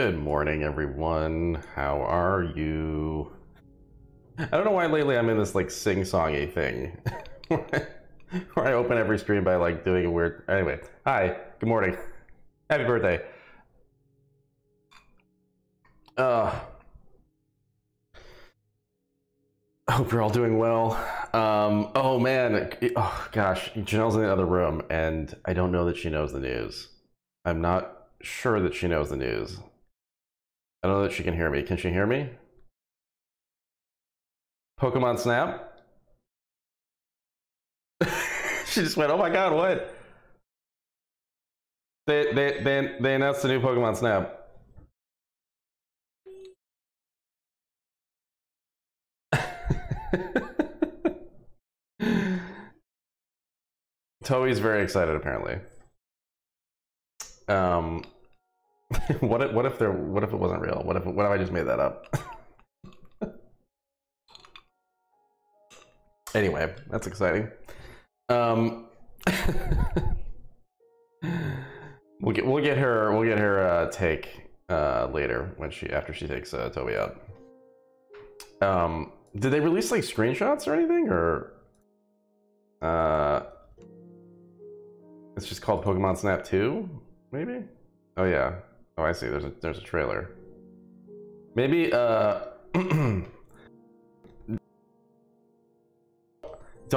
Good morning, everyone. How are you? I don't know why lately I'm in this like sing-songy thing where I open every stream by like doing a weird... Anyway, hi, good morning. Happy birthday. Hope you're all doing well. Oh man, oh gosh, Janelle's in the other room and I don't know that she knows the news. I'm not sure that she knows the news. I don't know that she can hear me. Can she hear me? Pokemon Snap? She just went, oh my god, what? They announced the new Pokemon Snap. Toby's very excited apparently. What if it wasn't real? What if I just made that up? Anyway, that's exciting. We'll get her take later when after she takes Toby out. Did they release like screenshots or anything, or it's just called Pokemon Snap 2, maybe? Oh yeah. Oh, I see. There's a trailer. Maybe don't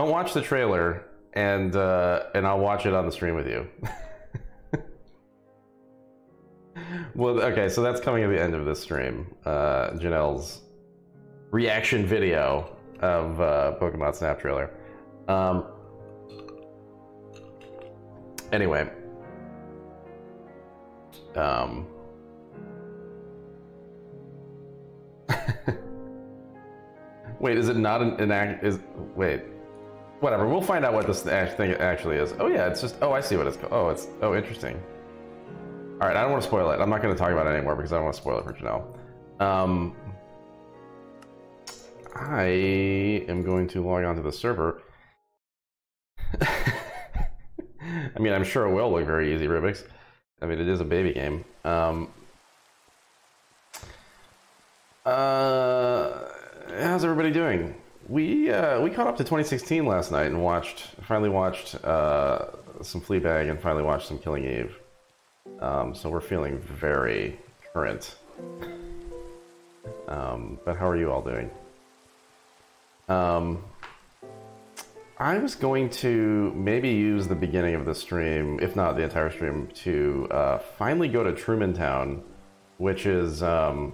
watch the trailer and I'll watch it on the stream with you. Well, okay, so that's coming at the end of this stream. Janelle's reaction video of Pokemon Snap trailer. Anyway. Wait, is it not an act? Wait, whatever. We'll find out what this thing actually is. Oh yeah, it's just. Oh, I see what it's called. Oh, it's. Oh, interesting. All right, I don't want to spoil it. I'm not going to talk about it anymore because I don't want to spoil it for Janelle. I am going to log on to the server. I mean, I'm sure it will look very easy, Rubik's. I mean, it is a baby game. How's everybody doing? We caught up to 2016 last night and finally watched some Fleabag and finally watched some Killing Eve. So we're feeling very current. But how are you all doing? I was going to maybe use the beginning of the stream, if not the entire stream, to finally go to Truman Town, which is the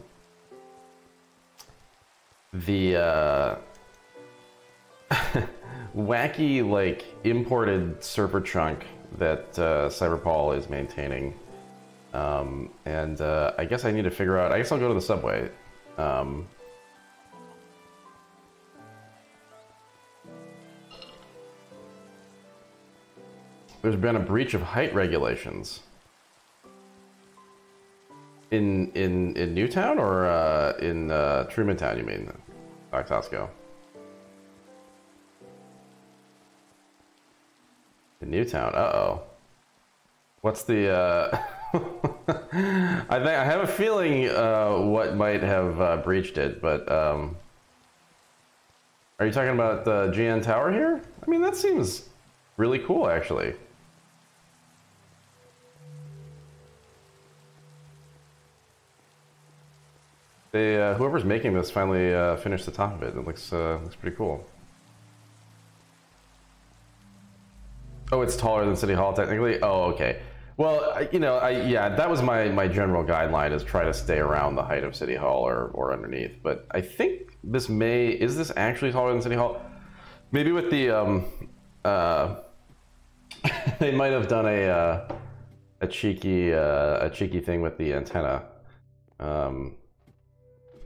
wacky, like, imported server chunk that Cyberpaul is maintaining. I guess I need to figure out... I guess I'll go to the subway. There's been a breach of height regulations in Newtown or in Truman Town. You mean, Doc Tosco? In Newtown. Uh-oh. What's the? I have a feeling what might have breached it, but are you talking about the GN Tower here? I mean, that seems really cool, actually. They, whoever's making this finally finished the top of it. It looks pretty cool. Oh, it's taller than City Hall technically. Oh, okay. Well, yeah, that was my general guideline, is try to stay around the height of City Hall or underneath. But I think is this actually taller than City Hall? Maybe with the they might have done a cheeky thing with the antenna.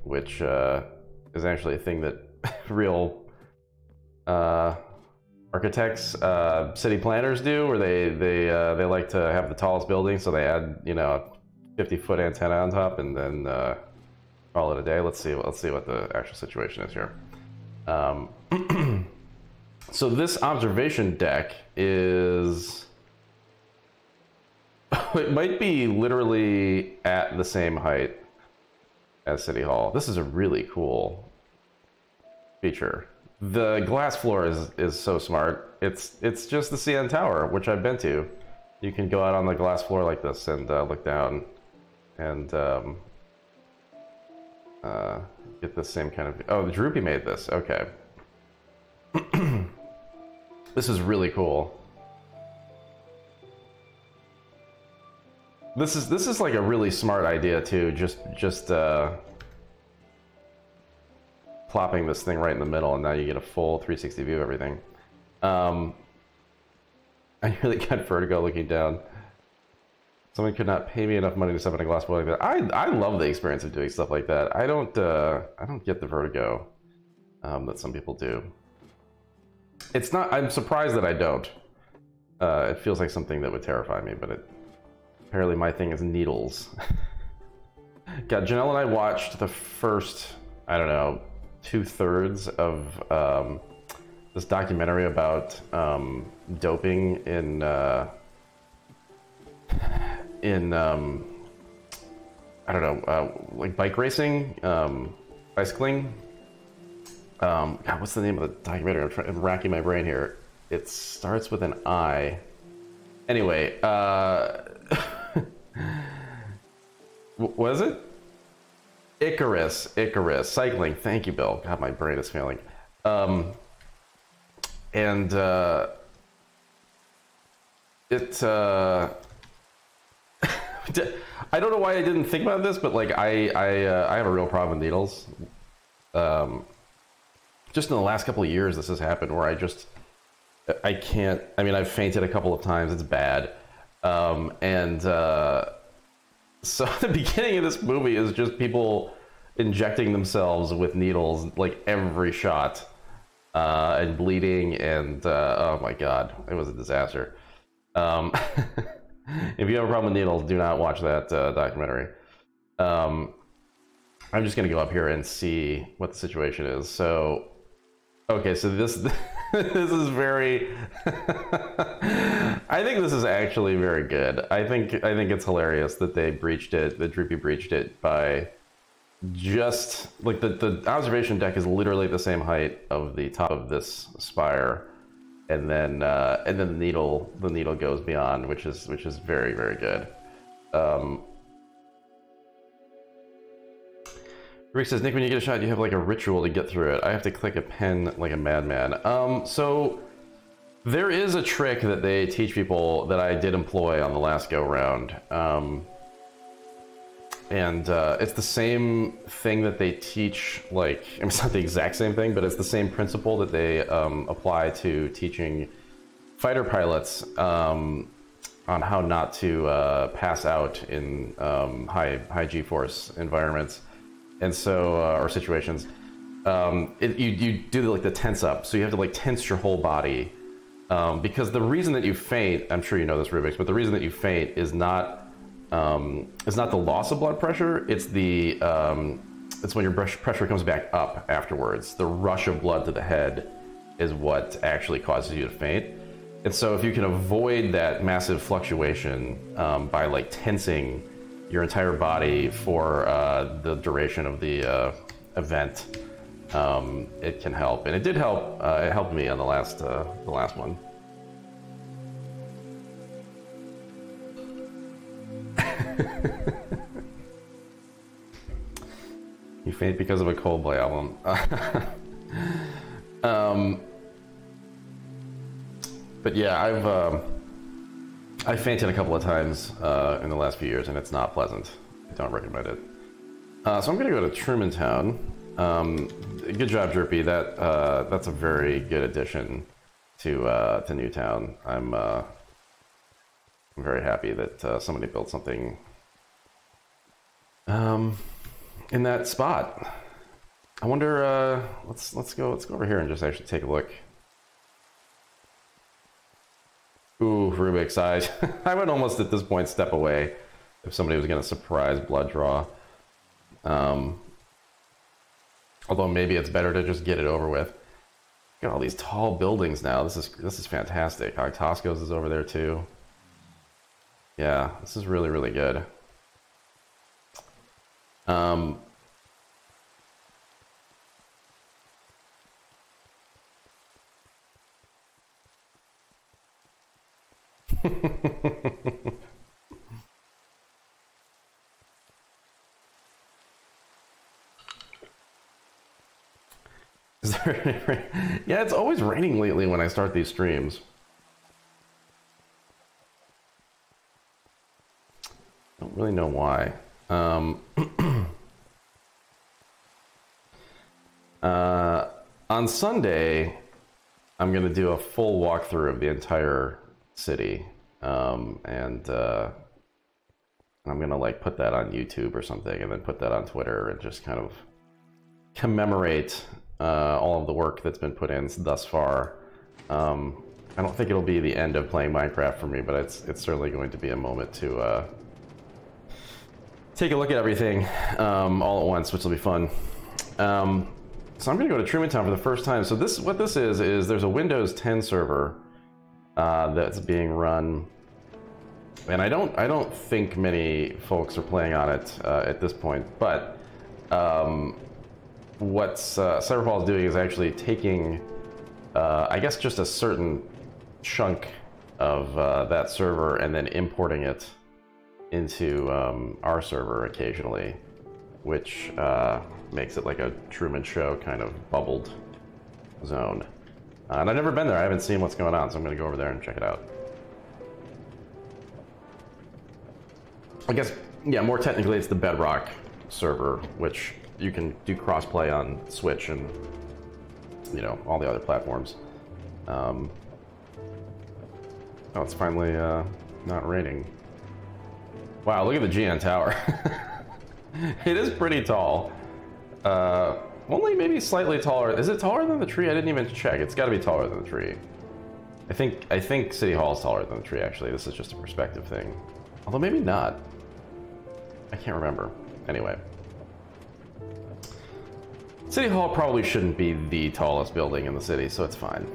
Which is actually a thing that real architects, city planners do, where they like to have the tallest building, so they add a 50-foot antenna on top and then call it a day. Let's see what the actual situation is here. So this observation deck is It might be literally at the same height as City Hall. This is a really cool feature. The glass floor is so smart. It's just the CN Tower, which I've been to. You can go out on the glass floor like this and look down and get the same kind of... Oh, the Droopy made this. Okay. This is really cool. This is like a really smart idea too. Just plopping this thing right in the middle, and now you get a full 360 view of everything. I really got vertigo looking down. Someone could not pay me enough money to step in a glass building. But I love the experience of doing stuff like that. I don't get the vertigo that some people do. It's not. I'm surprised that I don't. It feels like something that would terrify me, but it. Apparently my thing is needles. God, Janelle and I watched the first, I don't know, 2/3 of this documentary about doping in I don't know, like bike racing, bicycling. God, what's the name of the documentary? I'm racking my brain here. It starts with an I. Anyway, was it Icarus cycling? Thank you, Bill. God, my brain is failing. I don't know why I didn't think about this, but like I have a real problem with needles. Just in the last couple of years, this has happened where I can't. I mean, I've fainted a couple of times. It's bad. So the beginning of this movie is just people injecting themselves with needles, like every shot, and bleeding, and oh my god, it was a disaster. If you have a problem with needles, do not watch that documentary. I'm just gonna go up here and see what the situation is. So, okay, so this is very. I think this is actually very good. I think it's hilarious that they breached it. That Droopy breached it by just like the observation deck is literally at the same height of the top of this spire, and then the needle goes beyond, which is very, very good. Rick says, Nick, when you get a shot, you have like a ritual to get through it. I have to click a pen like a madman. So there is a trick that they teach people that I did employ on the last go round. It's the same thing that they teach, like, I mean, it's not the exact same thing, but it's the same principle that they apply to teaching fighter pilots on how not to pass out in high G-force environments. And so, or situations, you do the, like the tense up. So you have to like tense your whole body because the reason that you faint, I'm sure you know this, Rubix, but the reason that you faint is not the loss of blood pressure. It's the it's when your pressure comes back up afterwards. The rush of blood to the head is what actually causes you to faint. And so if you can avoid that massive fluctuation by like tensing your entire body for the duration of the event, it can help, and it did help. It helped me on the last one. You faint because of a Coldplay album. But yeah, I fainted a couple of times in the last few years, and it's not pleasant. I don't recommend it. So I'm going to go to Truman Town. Good job, Droopy. That's a very good addition to Newtown. I'm very happy that somebody built something in that spot. I wonder. Let's go over here and just actually take a look. Ooh, Rubik's, I would almost at this point step away if somebody was going to surprise blood draw. Although maybe it's better to just get it over with. Got all these tall buildings now. This is fantastic. Tosco's is over there too. Yeah, this is really, really good. Is there any... Yeah, it's always raining lately when I start these streams. Don't really know why. On Sunday, I'm going to do a full walkthrough of the entire city. I'm going to like put that on YouTube or something, and then put that on Twitter and just kind of commemorate all of the work that's been put in thus far. I don't think it'll be the end of playing Minecraft for me, but it's certainly going to be a moment to take a look at everything all at once, which will be fun. So I'm going to go to Truman Town for the first time. So this, what this is there's a Windows 10 server that's being run, and I don't think many folks are playing on it at this point. But what Cyberpaul is doing is actually taking, I guess, just a certain chunk of that server and then importing it into our server occasionally, which makes it like a Truman Show kind of bubbled zone. And I've never been there. I haven't seen what's going on, so I'm going to go over there and check it out. I guess, yeah, more technically it's the Bedrock server, which you can do cross-play on Switch and, you know, all the other platforms. Oh, it's finally not raining. Wow, look at the GN Tower. It is pretty tall. Only maybe slightly taller. Is it taller than the tree? I didn't even check. It's got to be taller than the tree. I think City Hall is taller than the tree, actually. This is just a perspective thing. Although maybe not. I can't remember. Anyway. City Hall probably shouldn't be the tallest building in the city, so it's fine.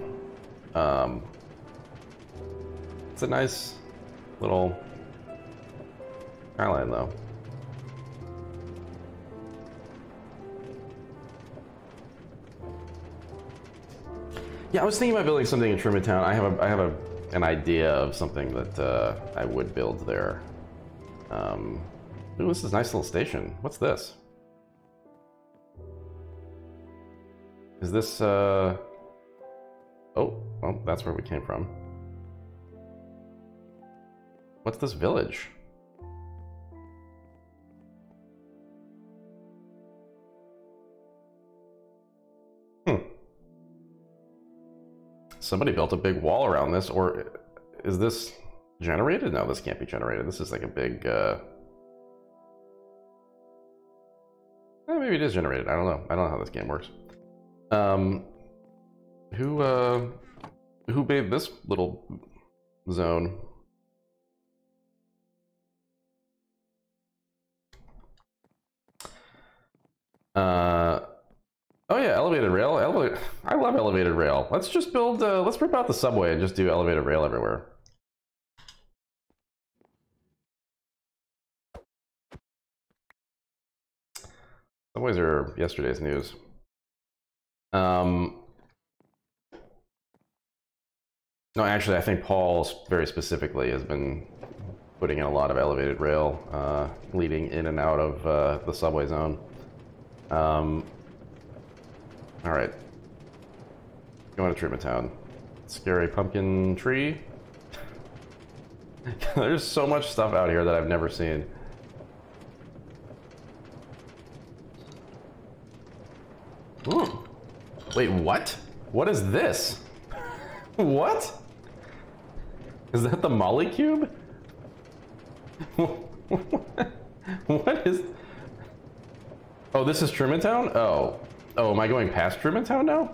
It's a nice little island, though. Yeah, I was thinking about building something in Truman Town. I have an idea of something that I would build there. Ooh, this is a nice little station. What's this? Is this? Oh, well, that's where we came from. What's this village? Somebody built a big wall around this, or is this generated? No, this can't be generated. This is like a big... Eh, maybe it is generated. I don't know. I don't know how this game works. Who made this little zone? Oh yeah, elevated rail. I love elevated rail. Let's just build, let's rip out the subway and just do elevated rail everywhere. Subways are yesterday's news. No, actually, I think Paul very specifically has been putting in a lot of elevated rail, leading in and out of the subway zone. All right, going to Truman Town. Scary pumpkin tree. There's so much stuff out here that I've never seen. Ooh. Wait, what? What is this? What? Is that the Molly Cube? What is... Oh, this is Truman Town? Oh. Oh, am I going past Truman Town now?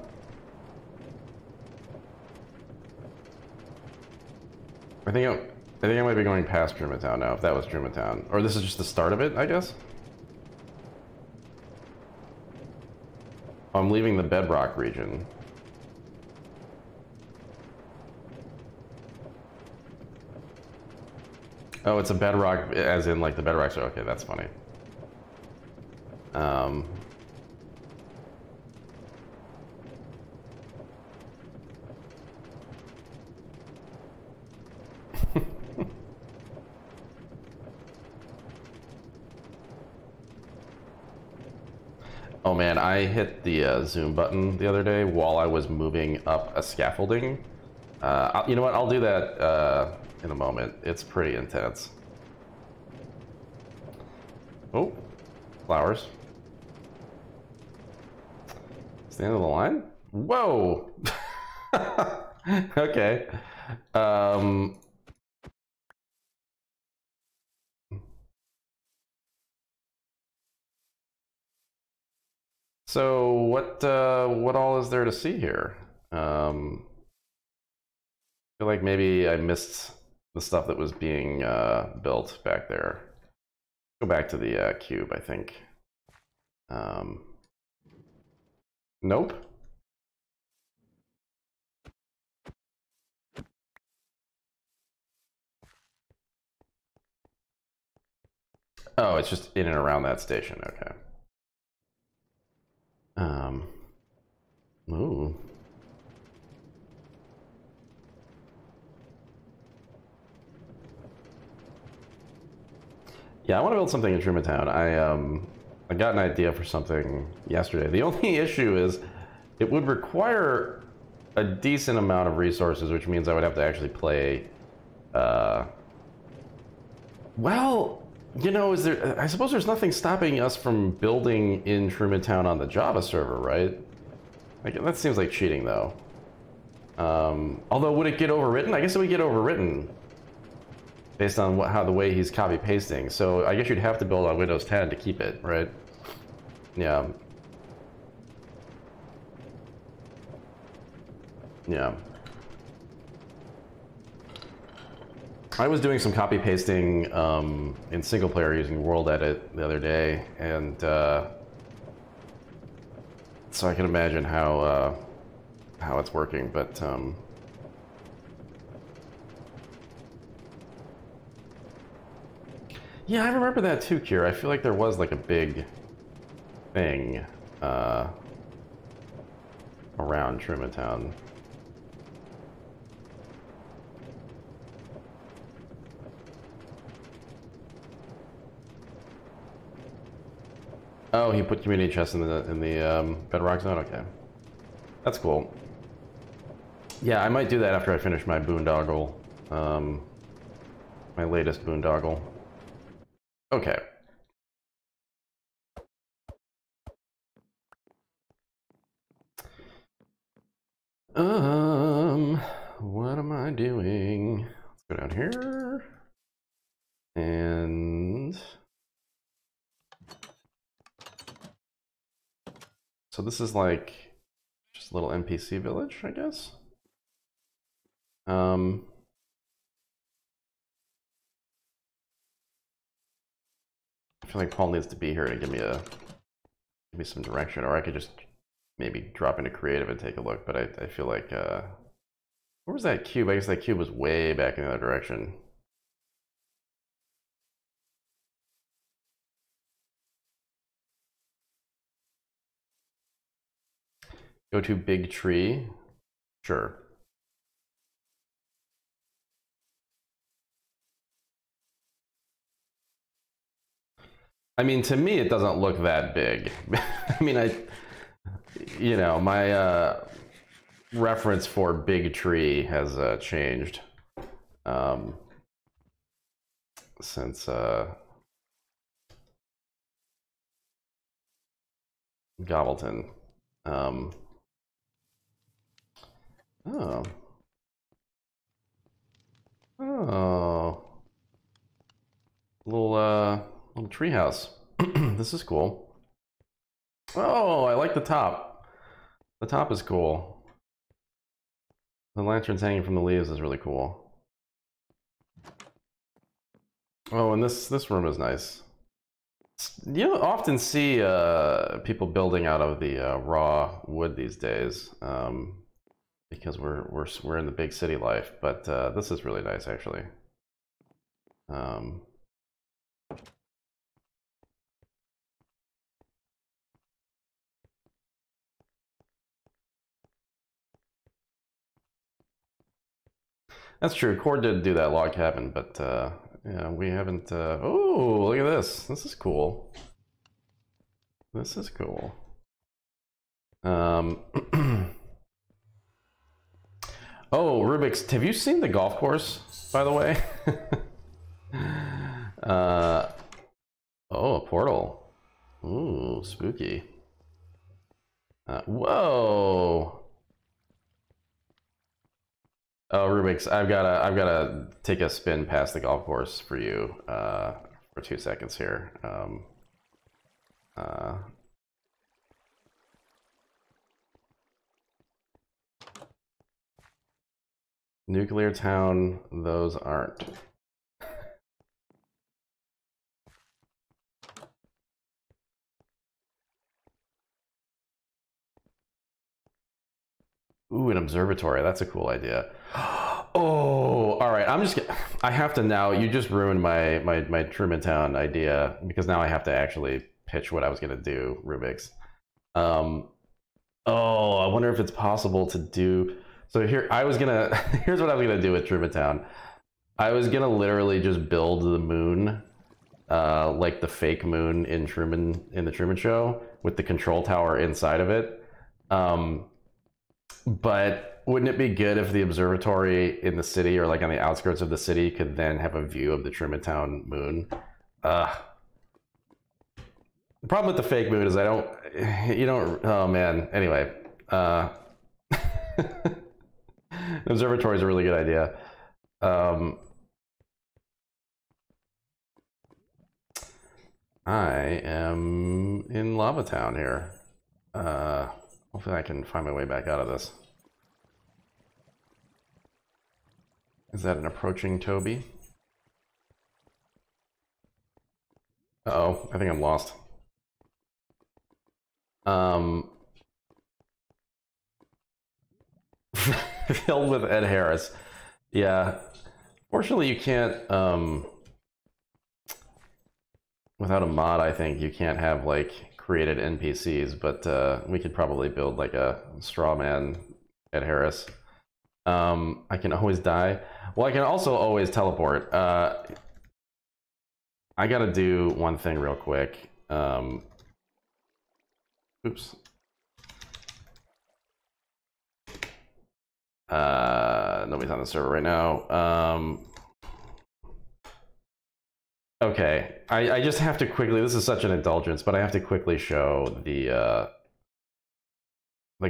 I think I might be going past Truman Town now, if that was Truman Town. Or this is just the start of it, I guess? I'm leaving the Bedrock region. Oh, it's a bedrock, as in like the bedrocks are okay. That's funny. Oh man, I hit the zoom button the other day while I was moving up a scaffolding. You know what? I'll do that in a moment. It's pretty intense. Oh, flowers. It's the end of the line? Whoa! Okay. So what all is there to see here? I feel like maybe I missed the stuff that was being built back there. Go back to the cube, I think. Nope. Oh, it's just in and around that station. Okay. Ooh. Yeah, I want to build something in Truman Town. I got an idea for something yesterday. The only issue is it would require a decent amount of resources, which means I would have to actually play, well, you know, is there? I suppose there's nothing stopping us from building in Truman Town on the Java server, right? Like, that seems like cheating, though. Although, would it get overwritten? I guess it would get overwritten based on how the way he's copy pasting. So I guess you'd have to build on Windows 10 to keep it, right? Yeah. Yeah. I was doing some copy pasting in single player using World Edit the other day, and so I can imagine how it's working. But yeah, I remember that too, Kier. I feel like there was like a big thing around Truman Town. Oh, he put community chests in the bedrock zone. Okay, that's cool. Yeah, I might do that after I finish my boondoggle, my latest boondoggle. Okay. What am I doing? Let's go down here and. So this is like just a little NPC village, I guess. I feel like Paul needs to be here to give me some direction, or I could just maybe drop into creative and take a look. But I feel like where was that cube? I guess that cube was way back in the other direction. Go to Big Tree. Sure. I mean, to me, it doesn't look that big. I mean, you know, my reference for Big Tree has changed since Gobbleton. Oh. Oh. Little treehouse. This is cool. Oh, I like the top. The top is cool. The lanterns hanging from the leaves is really cool. Oh, and this room is nice. You don't often see people building out of the raw wood these days. Because we're in the big city life, but this is really nice actually. That's true. Core did do that log cabin, but yeah, we haven't. Oh, look at this. This is cool. This is cool. Oh, Rubik's, have you seen the golf course, by the way? Oh, a portal. Ooh, spooky. Whoa. Oh, Rubik's, I've gotta take a spin past the golf course for you for 2 seconds here. Nuclear town, those aren't. Ooh, an observatory. That's a cool idea. Oh, all right. I have to now. You just ruined my Truman Town idea because now I have to actually pitch what I was gonna do, Rubik's. Oh, I wonder if it's possible to do. So here, here's what I was gonna do with Truman Town. I was gonna literally just build the moon, like the fake moon in the Truman Show, with the control tower inside of it. But wouldn't it be good if the observatory in the city, or like on the outskirts of the city, could then have a view of the Truman Town moon? The problem with the fake moon is oh man, anyway. Observatory is a really good idea. I am in Lava Town here. Hopefully I can find my way back out of this. Is that an approaching Toby? Uh-oh, I think I'm lost. Filled with Ed Harris. Yeah. Fortunately, you can't, without a mod, I think, you can't have, like, created NPCs, but we could probably build like a straw man at Harris. I can always die. Well, I can also always teleport. I gotta do one thing real quick. Oops. Nobody's on the server right now. Okay, I just have to quickly, this is such an indulgence, but I have to quickly show the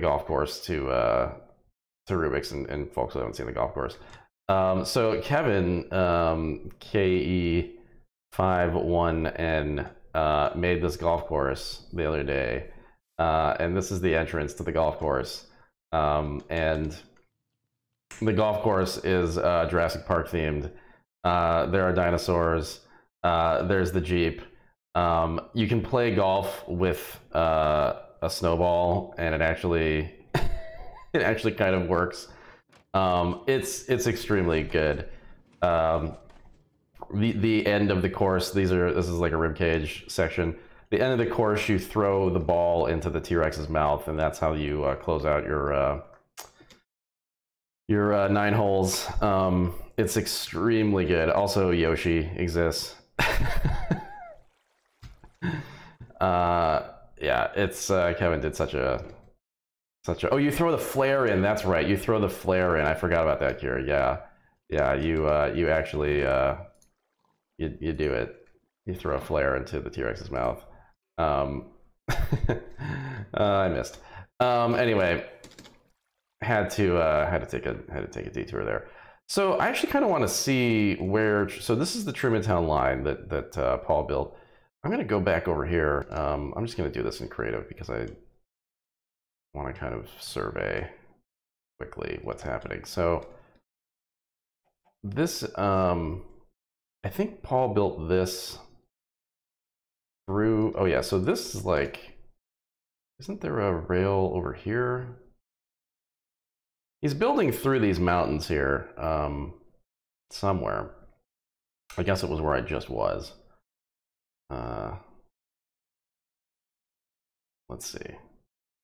golf course to Rubik's and folks who haven't seen the golf course. So Kevin, KE51N, made this golf course the other day, and this is the entrance to the golf course. And the golf course is Jurassic Park themed. There are dinosaurs. There's the Jeep. You can play golf with a snowball, and it actually kind of works. It's extremely good. The end of the course, this is like a ribcage section. The end of the course, you throw the ball into the T-Rex's mouth, and that's how you close out your 9 holes. It's extremely good. Also, Yoshi exists. Yeah, it's Kevin did such a oh, you throw the flare in, that's right, you throw the flare in, I forgot about that, Kira. Yeah, you actually you do it, you throw a flare into the T-Rex's mouth. I missed. Anyway, had to take a detour there. So I actually kind of want to see where. So this is the Truman Town line that Paul built. I'm going to go back over here. I'm just going to do this in creative because I want to kind of survey quickly what's happening. So this, I think Paul built this through. Oh yeah. So this is like, isn't there a rail over here? He's building through these mountains here, somewhere. I guess it was where I just was. Let's see.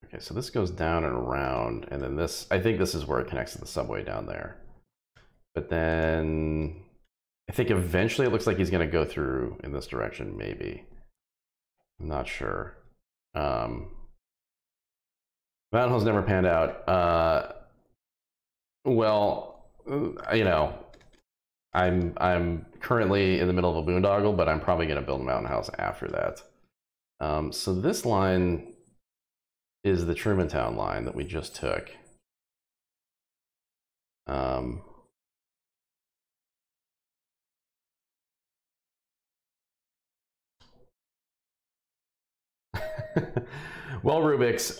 Okay, so this goes down and around, and then this, I think this is where it connects to the subway down there. But then I think eventually it looks like he's going to go through in this direction, maybe. I'm not sure. Mountain Hole's never panned out. Well, you know, I'm currently in the middle of a boondoggle, but I'm probably going to build a mountain house after that. So this line is the Trumantown line that we just took. Well, Rubix,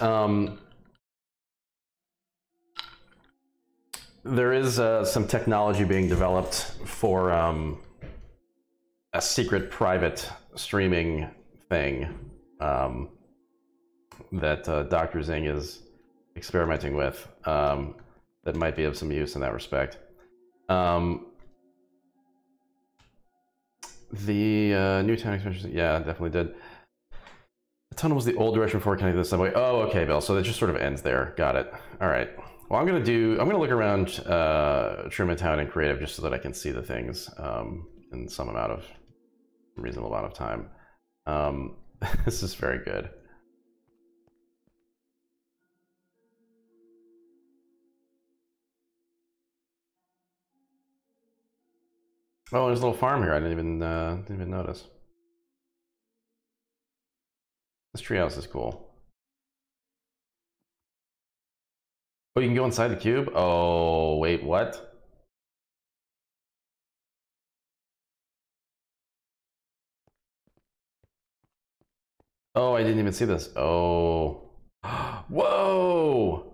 there is some technology being developed for a secret private streaming thing that Dr. Zing is experimenting with that might be of some use in that respect. The Newtown expansion, yeah, definitely did. The tunnel was the old direction before connecting to the subway. Oh, okay, Bill. So that just sort of ends there. Got it. All right. Well, I'm gonna look around Trumantown and Creative just so that I can see the things in some amount of reasonable amount of time. This is very good. Oh, there's a little farm here. I didn't even notice. This treehouse is cool. Oh, you can go inside the cube? Oh, wait, what? Oh, I didn't even see this. Oh. Whoa!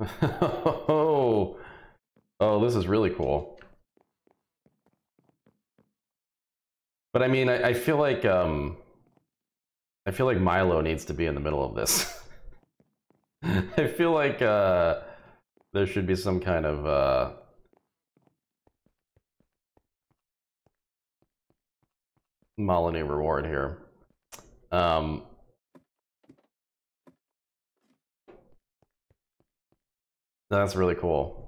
Oh, this is really cool. But I mean, I feel like, I feel like Milo needs to be in the middle of this. I feel like there should be some kind of Molyneux reward here. That's really cool.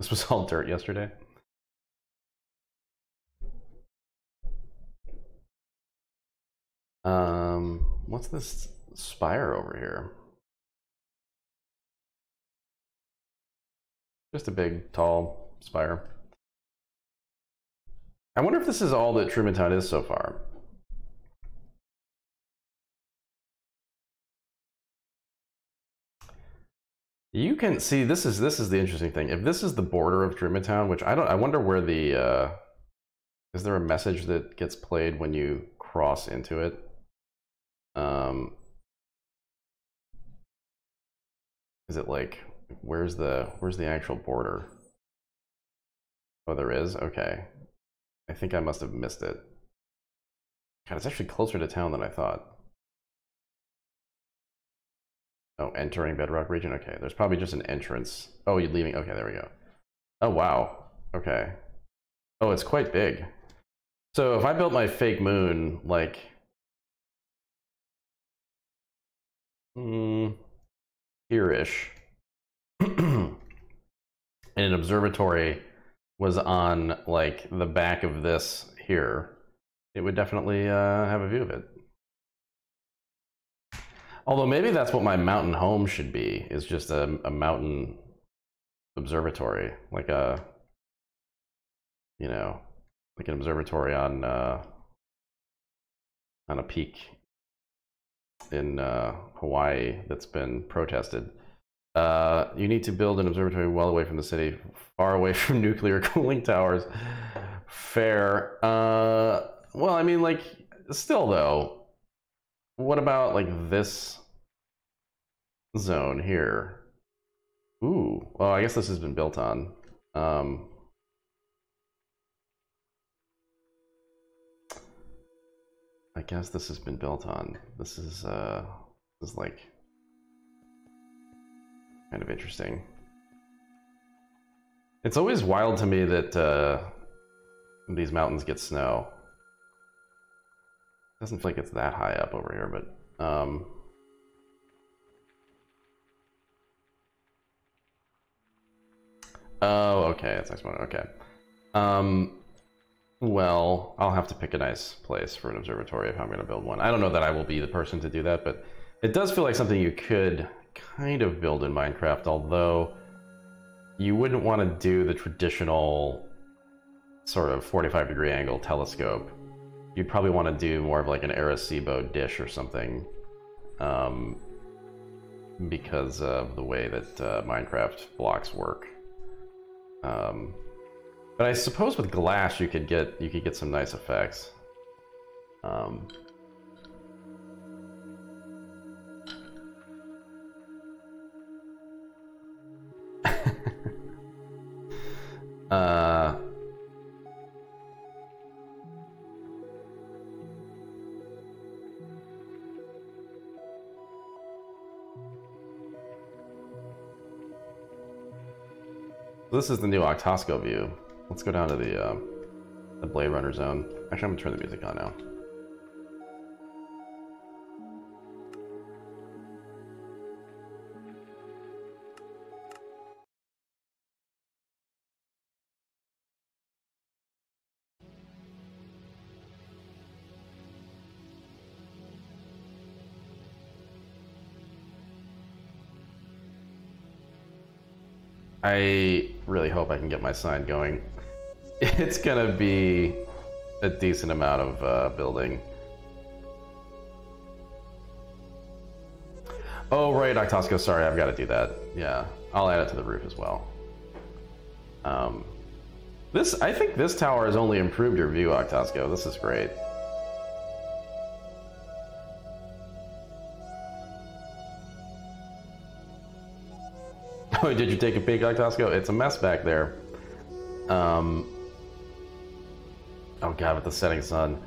This was all dirt yesterday. What's this spire over here? Just a big, tall spire. I wonder if this is all that Trumantown is so far. You can see this is the interesting thing. If this is the border of Trumantown, which I wonder where the is there a message that gets played when you cross into it? Is it like where's the actual border? Oh, there is? Okay. I think I must have missed it. God, it's actually closer to town than I thought. Oh, entering Bedrock region. Okay, there's probably just an entrance. Oh, you're leaving. Okay, there we go. Oh, wow. Okay. Oh, it's quite big. So if I built my fake moon, like... here-ish. And an observatory was on, like, the back of this here, it would definitely have a view of it. Although maybe that's what my mountain home should be, is just a mountain observatory, like a, you know, like an observatory on a peak in Hawaii that's been protested. You need to build an observatory well away from the city, far away from nuclear cooling towers. Fair. Well, I mean, like, still though, what about, like, this zone here? Ooh. Well, I guess this has been built on. I guess this has been built on. This was like kind of interesting. It's always wild to me that these mountains get snow. Doesn't feel like it's that high up over here, but oh, okay, that's next one. Okay. Well, I'll have to pick a nice place for an observatory if I'm going to build one. I don't know that I will be the person to do that, but it does feel like something you could kind of build in Minecraft, although you wouldn't want to do the traditional sort of 45-degree angle telescope. You'd probably want to do more of like an Arecibo dish or something, because of the way that Minecraft blocks work. But I suppose with glass you could get some nice effects. This is the new Octoscope view. Let's go down to the Blade Runner zone. Actually, I'm gonna turn the music on now. I really hope I can get my sign going. It's gonna be a decent amount of building. Oh, right, Octosco, sorry, I've got to do that. Yeah, I'll add it to the roof as well. I think this tower has only improved your view, Octosco. This is great. Did you take a peek, Octosco? It's a mess back there. Oh god, with the setting sun.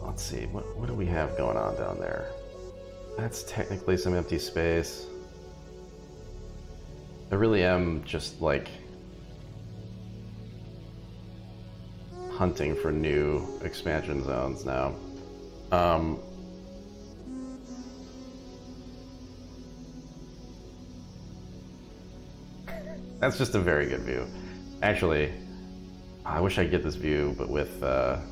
Let's see, what do we have going on down there? That's technically some empty space. I really am just like hunting for new expansion zones now. That's just a very good view. Actually, I wish I could get this view, but with God,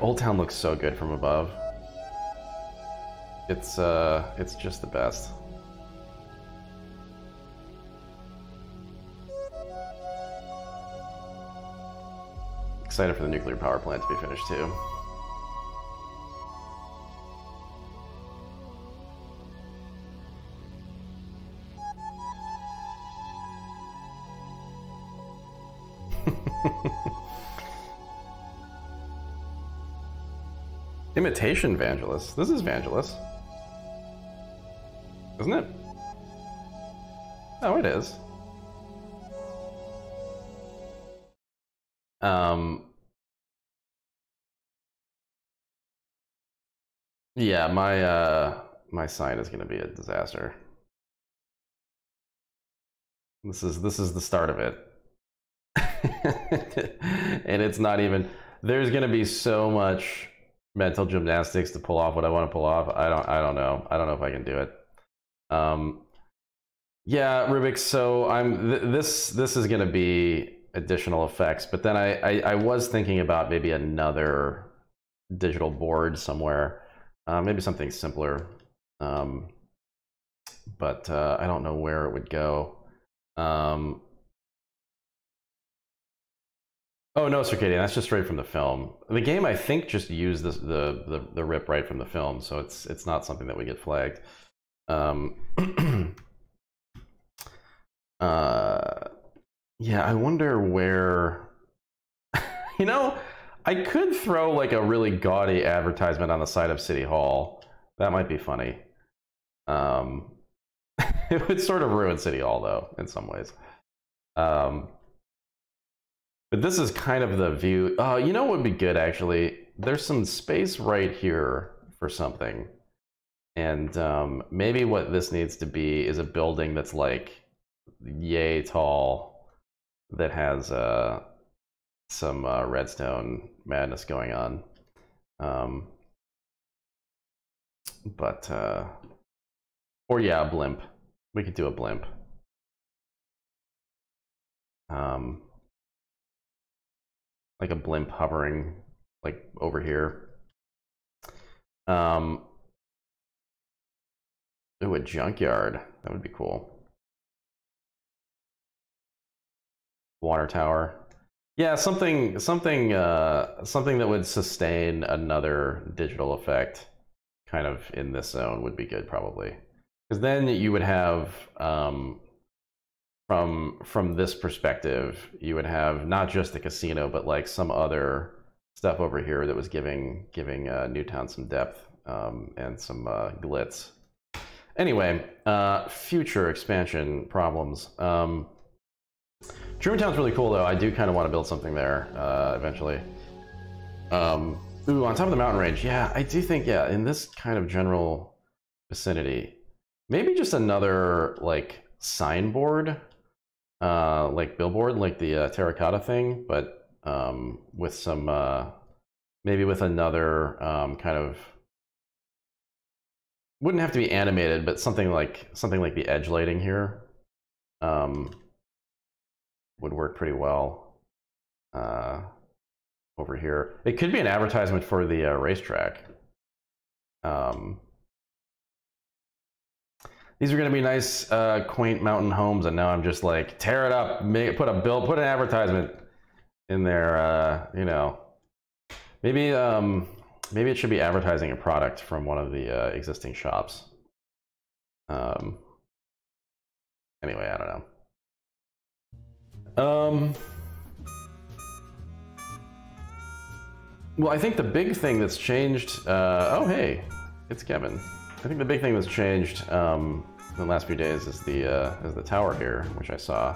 Old Town looks so good from above. It's just the best. Excited for the nuclear power plant to be finished too. Imitation Vangelis. This is Vangelis. Isn't it? Oh, it is. Yeah, my my sign is gonna be a disaster. This is the start of it. And it's not even, there's gonna be so much mental gymnastics to pull off what I want to pull off. I don't know. I don't know if I can do it. Yeah, Rubik, so this is going to be additional effects, but then I was thinking about maybe another digital board somewhere, maybe something simpler, but I don't know where it would go. Oh no, Circadian, that's just straight from the film. The game, I think, just used this, the rip right from the film, so it's not something that we get flagged. Yeah, I wonder where. I could throw like a really gaudy advertisement on the side of City Hall. That might be funny. It would sort of ruin City Hall though, in some ways. But this is kind of the view. You know what would be good actually? There's some space right here for something. And maybe what this needs to be is a building that's like yay tall, that has some redstone madness going on. Or yeah, a blimp. We could do a blimp. Like a blimp hovering like over here. Ooh, a junkyard. That would be cool. Water tower. Yeah, something that would sustain another digital effect kind of in this zone would be good probably. Because then you would have from this perspective, you would have not just the casino, but like some other stuff over here that was giving Newtown some depth and some glitz. Anyway, future expansion problems. Trumantown's really cool though. I do kind of want to build something there eventually. Ooh, on top of the mountain range. Yeah, I do think, yeah, in this kind of general vicinity, maybe just another like signboard, like billboard, like the terracotta thing, but with some, maybe with another kind of, wouldn't have to be animated, but something like the edge lighting here would work pretty well over here. It could be an advertisement for the racetrack. These are going to be nice, quaint mountain homes, and now I'm just like tear it up, put an advertisement in there. You know, maybe. Maybe it should be advertising a product from one of the existing shops. Anyway, I don't know. Well, I think the big thing that's changed... oh, hey, it's Kevin. I think the big thing that's changed in the last few days is the tower here, which I saw.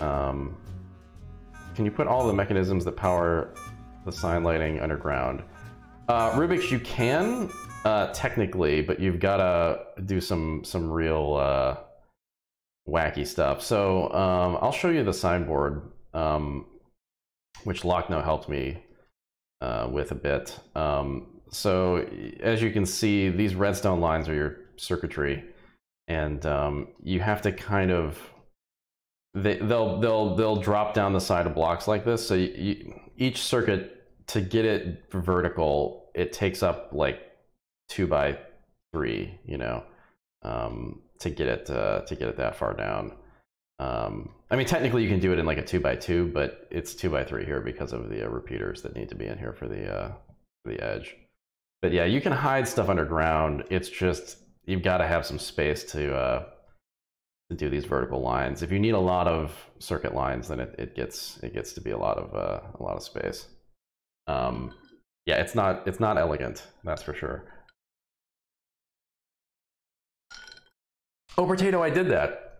Can you put all the mechanisms that power the sign lighting underground? Rubik's, you can technically, but you've got to do some real wacky stuff. So I'll show you the signboard, which Lochno helped me with a bit. So as you can see, these redstone lines are your circuitry, and you have to kind of they'll drop down the side of blocks like this. So each circuit, to get it vertical, it takes up like 2 by 3, you know, to get it that far down. I mean, technically you can do it in like a 2 by 2, but it's 2 by 3 here because of the repeaters that need to be in here for the edge. But yeah, you can hide stuff underground. It's just you've got to have some space to do these vertical lines. If you need a lot of circuit lines, then it gets to be a lot of space. Yeah, it's not elegant, that's for sure. Oh, potato! I did that.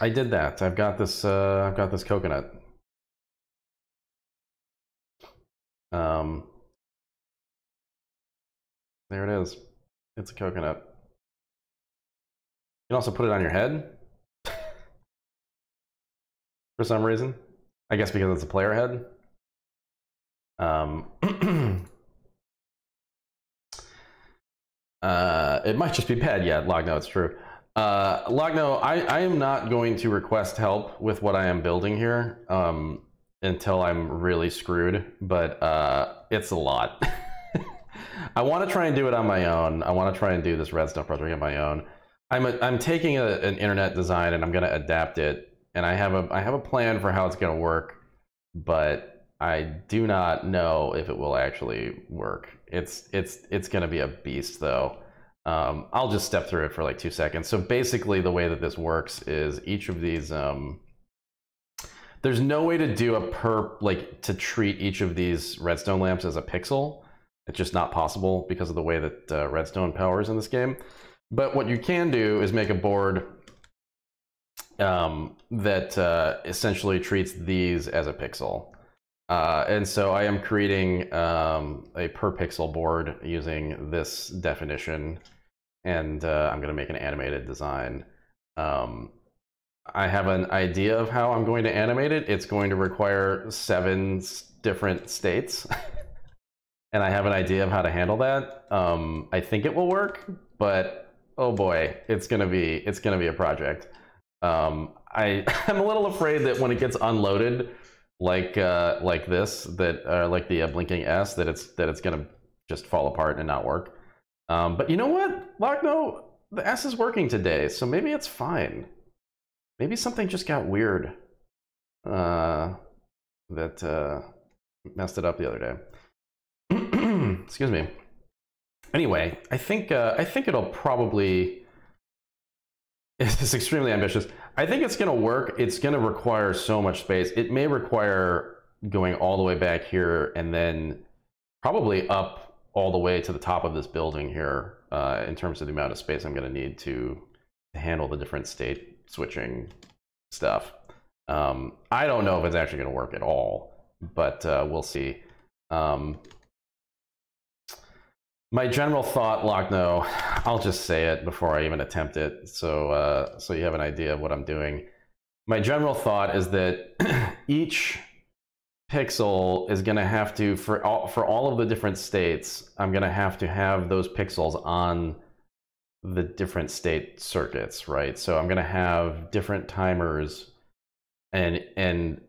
I did that. I've got this coconut. There it is. It's a coconut. You can also put it on your head for some reason. I guess because it's a player head. It might just be bad. Yeah, Lochno, it's true. Lochno, I am not going to request help with what I am building here until I'm really screwed, but it's a lot. I want to try and do it on my own. I want to try and do this redstone project on my own. I'm taking an internet design and I'm going to adapt it, and I have a plan for how it's going to work, but I do not know if it will actually work. It's going to be a beast though. I'll just step through it for like 2 seconds. So basically the way that this works is each of these There's no way to do a to treat each of these redstone lamps as a pixel. It's just not possible because of the way that redstone powers in this game. But what you can do is make a board that essentially treats these as a pixel. And so I am creating a per pixel board using this definition, and I'm going to make an animated design. I have an idea of how I'm going to animate it. It's going to require 7 different states. And I have an idea of how to handle that. I think it will work, but oh boy, it's gonna be a project. I'm a little afraid that when it gets unloaded, like this, that like the blinking S, that it's gonna just fall apart and not work. But you know what, Lochno, the S is working today, so maybe it's fine. Maybe something just got weird that messed it up the other day. Excuse me. Anyway, I think it'll probably. It's extremely ambitious. I think it's going to work. It's going to require so much space. It may require going all the way back here and then probably up all the way to the top of this building here in terms of the amount of space I'm going to need to handle the different state switching stuff. I don't know if it's actually going to work at all, but we'll see. My general thought, Lochno, I'll just say it before I even attempt it, so you have an idea of what I'm doing. My general thought is that each pixel is going to have to, for all of the different states, I'm going to have those pixels on the different state circuits, right? So I'm going to have different timers, and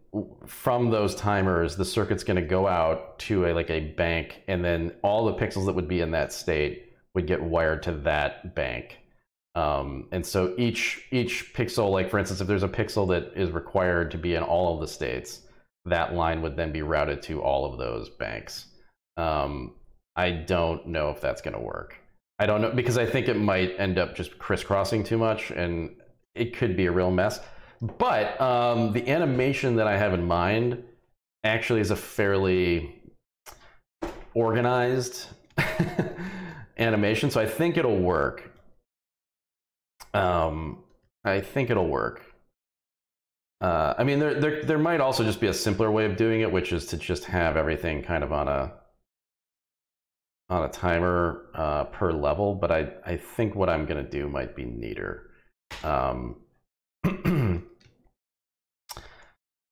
from those timers, the circuit's going to go out to like a bank, and then all the pixels that would be in that state would get wired to that bank. And so each pixel, like for instance, if there's a pixel that is required to be in all of the states, that line would then be routed to all of those banks. I don't know if that's going to work. I don't know, because I think it might end up just crisscrossing too much, and it could be a real mess. But the animation that I have in mind actually is a fairly organized animation, so I think it'll work. I think it'll work. I mean, there might also just be a simpler way of doing it, which is to just have everything kind of on a timer per level. But I think what I'm going to do might be neater.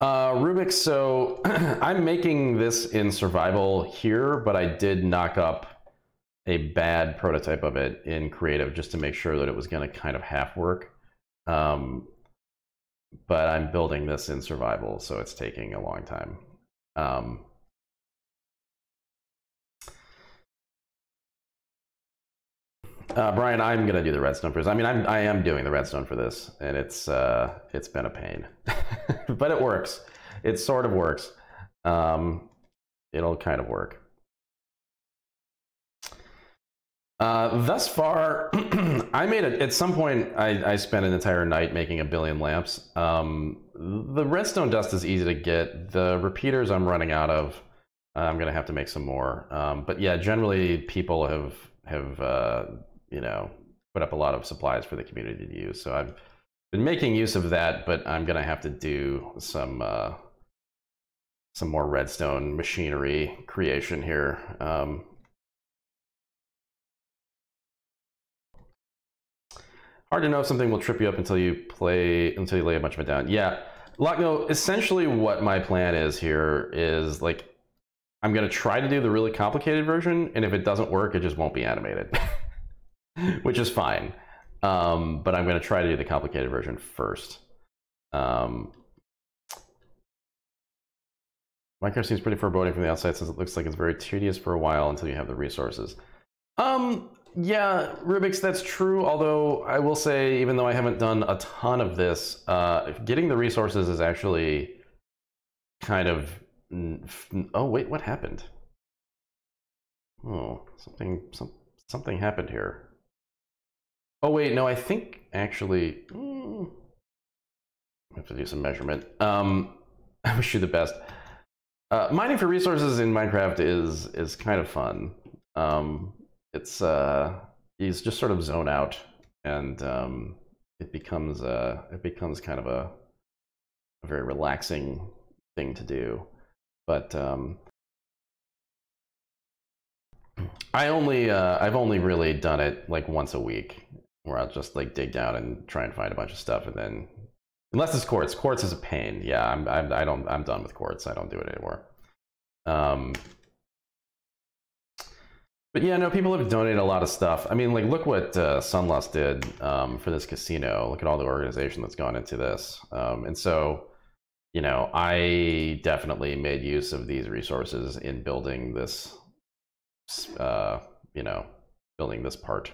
Rubik, so I'm making this in survival here, but I did knock up a bad prototype of it in creative just to make sure that it was going to kind of half work. But I'm building this in survival, so it's taking a long time. Brian, I'm gonna do the redstone for this. I mean, I am doing the redstone for this, and it's been a pain, but it works. It sort of works. It'll kind of work. Thus far, at some point I spent an entire night making 1 billion lamps. The redstone dust is easy to get. The repeaters I'm running out of. I'm gonna have to make some more. But yeah, generally people have you know, put up a lot of supplies for the community to use. So I've been making use of that, but I'm going to have to do some more redstone machinery creation here. Hard to know if something will trip you up until you lay a bunch of it down. Yeah, Lochno, essentially what my plan is here is like, I'm going to try to do the really complicated version, and if it doesn't work, it just won't be animated, which is fine. But I'm going to try to do the complicated version first. Minecraft seems pretty foreboding from the outside, since it looks like it's very tedious for a while until you have the resources. Yeah, Rubik's, that's true, although I will say, even though I haven't done a ton of this, getting the resources is actually kind of... Oh wait, what happened? Oh, something happened here. Oh wait, no, I think actually I have to do some measurement. I wish you the best. Mining for resources in Minecraft is kind of fun. It's you just sort of zone out, and it becomes kind of a very relaxing thing to do. But I've only really done it like once a week, where I'll just like dig down and try and find a bunch of stuff, and then. Unless it's quartz. Quartz is a pain. Yeah, I'm done with quartz. I don't do it anymore. But yeah, no, people have donated a lot of stuff. I mean, like, look what Sunlust did for this casino. Look at all the organization that's gone into this. And so, you know, I definitely made use of these resources in building this, you know, building this part.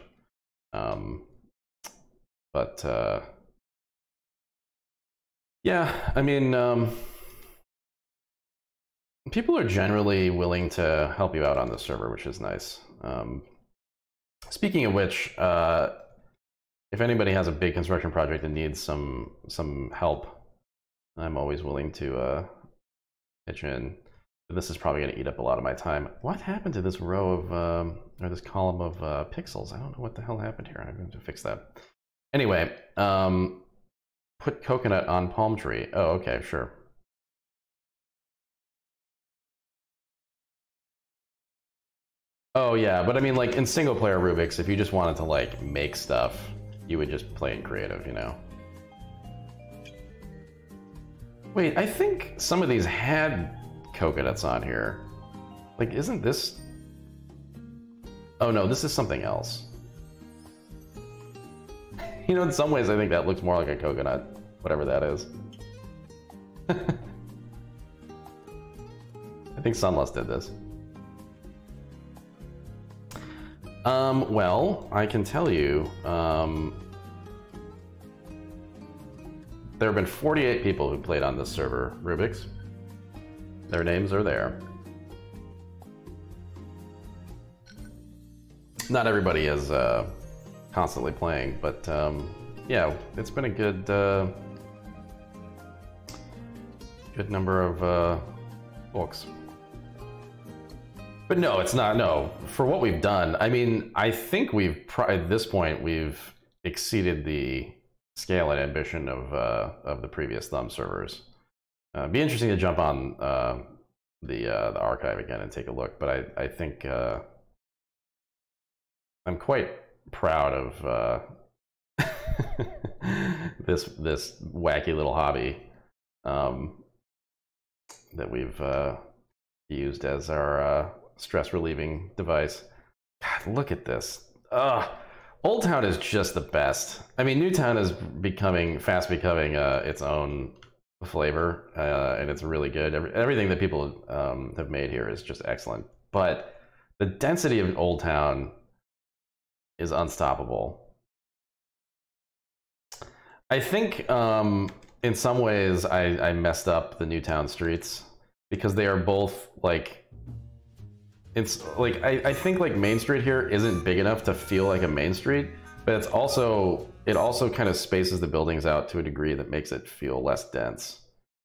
Yeah, I mean, people are generally willing to help you out on the server, which is nice. Speaking of which, if anybody has a big construction project and needs some help, I'm always willing to pitch in. This is probably going to eat up a lot of my time. What happened to this row of, or this column of pixels? I don't know what the hell happened here. I'm going to fix that. Anyway, put coconut on palm tree. Oh, okay, sure. Oh yeah, but I mean, like in single player Rubik's, if you just wanted to like make stuff, you would just play in creative, you know? Wait, I think some of these had coconuts on here. Like, isn't this? Oh no, this is something else. You know, in some ways, I think that looks more like a coconut, whatever that is. I think Sunlust did this. Well, I can tell you, there have been 48 people who played on this server, Rubik's. Their names are there. Not everybody is, constantly playing, but yeah, it's been a good good number of books. But no, it's not. No, for what we've done, I mean, I think we've at this point we've exceeded the scale and ambition of the previous thumb servers. It'd be interesting to jump on the archive again and take a look. But I think I'm quite proud of this wacky little hobby that we've used as our stress relieving device. God, look at this. Old Town is just the best. I mean, New Town is fast becoming its own flavor, and it's really good. Everything that people have made here is just excellent, but the density of Old Town is unstoppable. I think in some ways I messed up the Newtown streets because they are both like, it's like I think like Main Street here isn't big enough to feel like a Main Street, but it's also kind of spaces the buildings out to a degree that makes it feel less dense.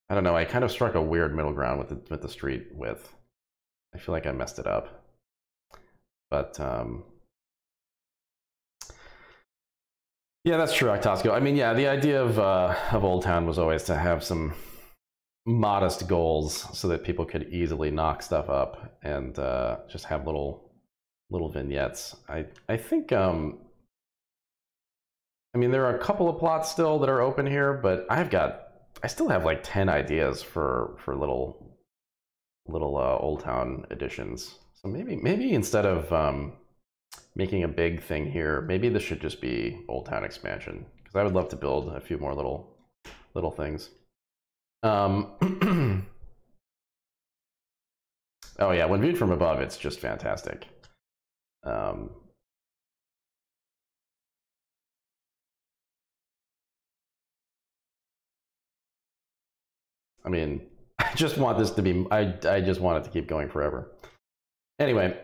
I don't know. I kind of struck a weird middle ground with the street width. I feel like I messed it up, but. Yeah, that's true, Octosco. I mean, yeah, the idea of Old Town was always to have some modest goals so that people could easily knock stuff up and just have little vignettes. I think, I mean, there are a couple of plots still that are open here, but I still have like 10 ideas for little Old Town additions. So maybe instead of making a big thing here, maybe this should just be Old Town expansion, because I would love to build a few more little things. Oh yeah, when viewed from above, it's just fantastic. I mean, I just want this to be, I just want it to keep going forever. Anyway.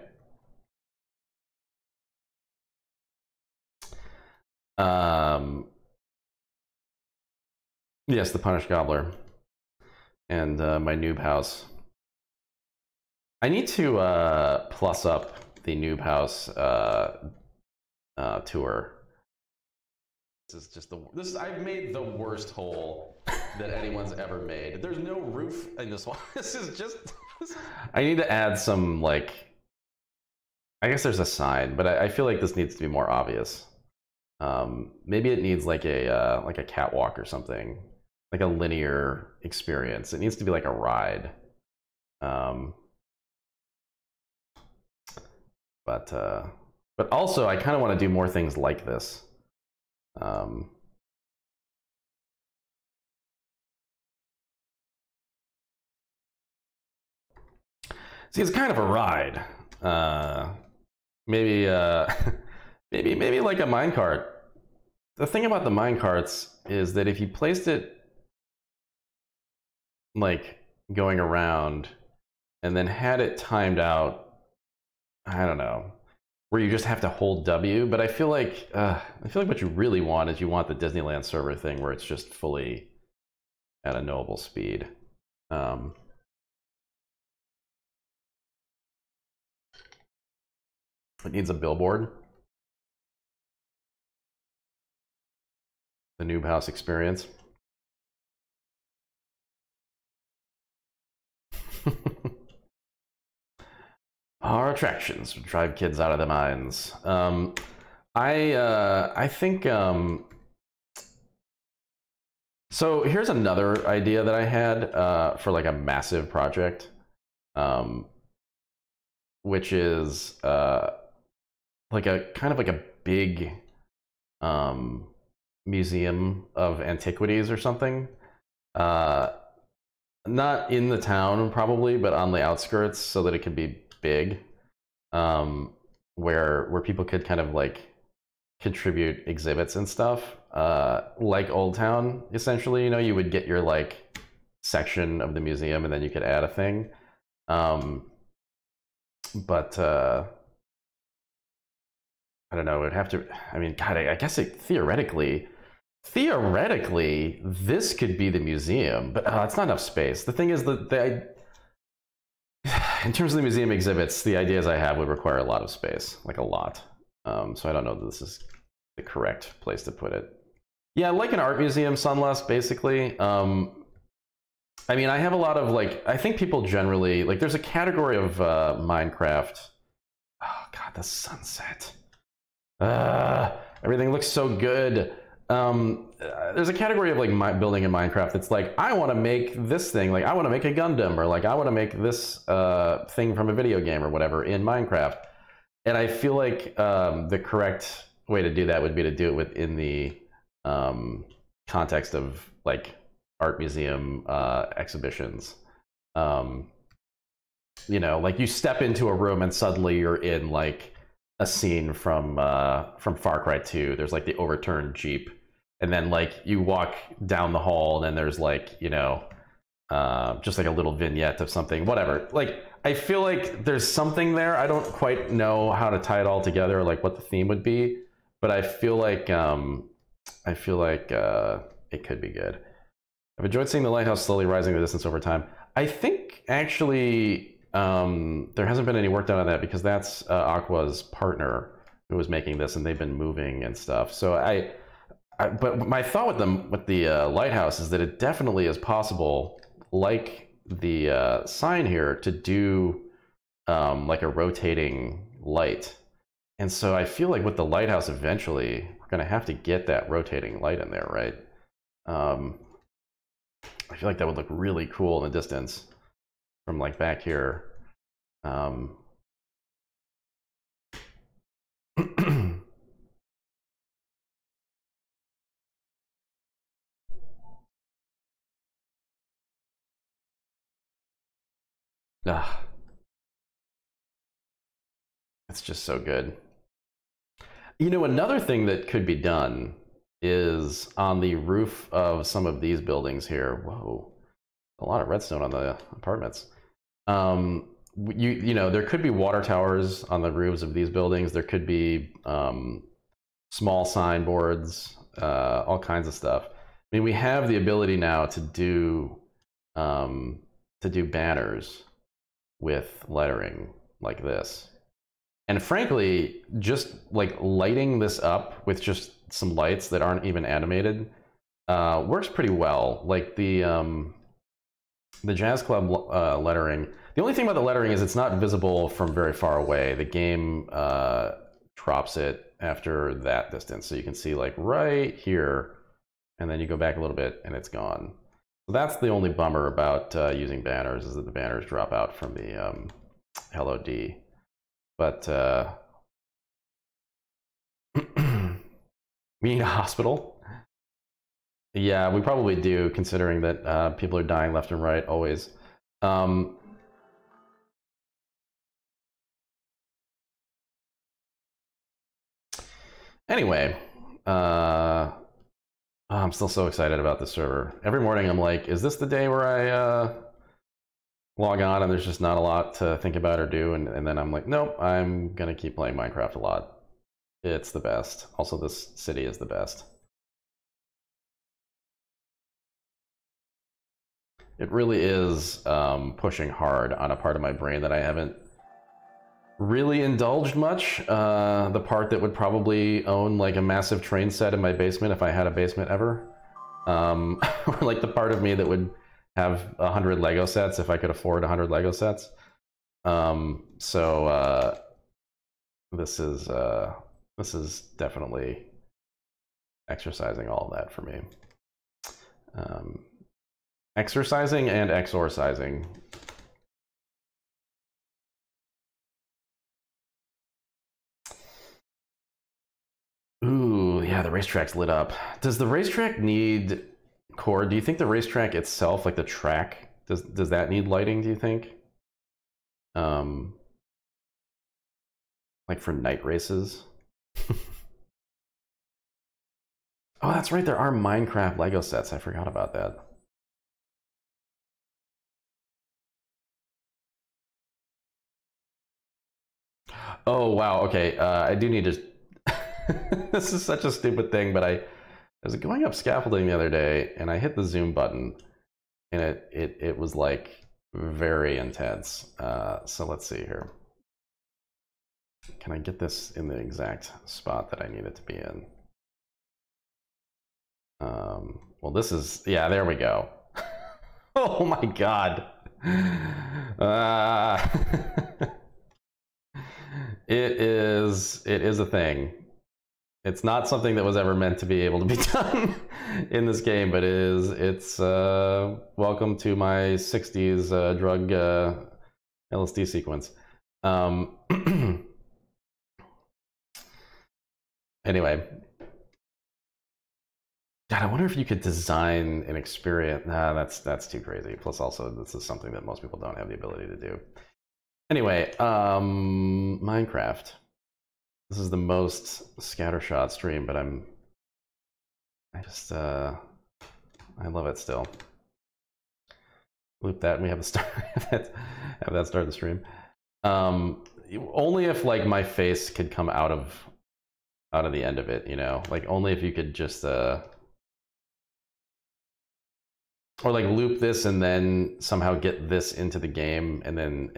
Yes, the Punished Gobbler, and my noob house. I need to plus up the noob house tour. This is just the. This is, I've made the worst hole that anyone's ever made. There's no roof in this one. This is just. I need to add some like. I guess there's a sign, but I feel like this needs to be more obvious. Maybe it needs like a catwalk or something, like a linear experience. It needs to be like a ride. But also I kind of want to do more things like this. See, it's kind of a ride. Maybe maybe like a minecart. The thing about the minecarts is that if you placed it like going around and then had it timed out, I don't know, where you just have to hold W, but I feel like what you really want is you want the Disneyland server thing where it's just fully at a knowable speed. It needs a billboard. The noob house experience. Our attractions would drive kids out of their minds. I think so. Here's another idea that I had for like a massive project, which is like a kind of like a big museum of antiquities or something. Not in the town probably, but on the outskirts so that it could be big, where people could kind of like contribute exhibits and stuff, like Old Town essentially. You know, you would get your like section of the museum and then you could add a thing. I don't know, it would have to, I mean, God, I guess it, theoretically, this could be the museum, but it's not enough space. The thing is that in terms of the museum exhibits, the ideas I have would require a lot of space, like a lot. So I don't know that this is the correct place to put it. Yeah, like an art museum, Sunlust, basically. I mean, I have a lot of, like, I think people generally, like, there's a category of Minecraft. Oh, God, the sunset. Everything looks so good. There's a category of like building in Minecraft that's like, I want to make this thing, like I want to make a Gundam, or like I want to make this thing from a video game or whatever in Minecraft. And I feel like the correct way to do that would be to do it within the context of like art museum exhibitions. You know, like you step into a room and suddenly you're in like a scene from Far Cry 2. There's like the overturned Jeep, and then like you walk down the hall and then there's like, you know, just like a little vignette of something, whatever. Like I feel like there's something there. I don't quite know how to tie it all together or like what the theme would be, but I feel like it could be good. I've enjoyed seeing the lighthouse slowly rising in the distance over time. I think actually there hasn't been any work done on that because that's Aqua's partner who was making this, and they've been moving and stuff. So but my thought with them, with the lighthouse, is that it definitely is possible, like the sign here, to do like a rotating light. And so I feel like with the lighthouse, eventually we're going to have to get that rotating light in there, right? I feel like that would look really cool in the distance from like back here. It's just so good. You know, another thing that could be done is on the roof of some of these buildings here. Whoa. A lot of redstone on the apartments. You know, there could be water towers on the roofs of these buildings. There could be small signboards, all kinds of stuff. I mean, we have the ability now to do to do banners with lettering like this. And frankly, just like lighting this up with just some lights that aren't even animated works pretty well. Like the jazz club lettering. The only thing about the lettering is it's not visible from very far away. The game drops it after that distance, so you can see like right here, and then you go back a little bit and it's gone. So that's the only bummer about using banners, is that the banners drop out from the Hello D. But we need a hospital. Yeah, we probably do, considering that people are dying left and right always. Anyway, I'm still so excited about this server. Every morning I'm like, is this the day where I log on and there's just not a lot to think about or do? And then I'm like, nope, I'm gonna keep playing Minecraft a lot. It's the best. Also, this city is the best. It really is pushing hard on a part of my brain that I haven't really indulged much. The part that would probably own like a massive train set in my basement if I had a basement ever. Or like the part of me that would have 100 Lego sets if I could afford 100 Lego sets. This is definitely exercising all of that for me. Exercising and exorcising. Ooh, yeah, the racetrack's lit up. Does the racetrack need core? Do you think the racetrack itself, like the track, does that need lighting, do you think? Like for night races? Oh, that's right, there are Minecraft Lego sets. I forgot about that. Oh, wow, okay, I do need to... This is such a stupid thing, but I was going up scaffolding the other day, and I hit the zoom button, and it was, like, very intense. So let's see here. Can I get this in the exact spot that I need it to be in? Well, this is... Yeah, there we go. Oh, my God. It is a thing. It's not something that was ever meant to be able to be done in this game, but it's welcome to my 60s drug LSD sequence. Anyway. God, I wonder if you could design an experience. Nah, that's too crazy. Plus also, this is something that most people don't have the ability to do. Anyway, Minecraft. This is the most scattershot stream, but I love it still. Loop that and we have the start, have that start the stream. Only if like my face could come out of the end of it, you know? Like only if you could just, or like loop this and then somehow get this into the game and then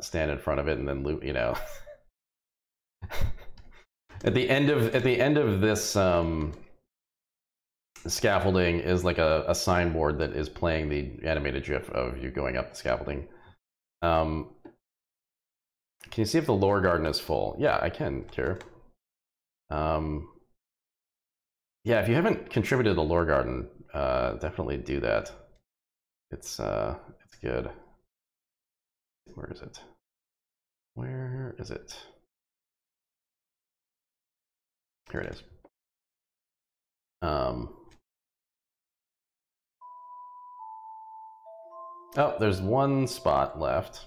stand in front of it and then loop, you know. At the end of this scaffolding is like a signboard that is playing the animated GIF of you going up the scaffolding. Can you see if the lore garden is full? Yeah, I can, Kira. Yeah, if you haven't contributed to the lore garden, definitely do that. It's good. Where is it? Where is it? Here it is. Oh, there's one spot left.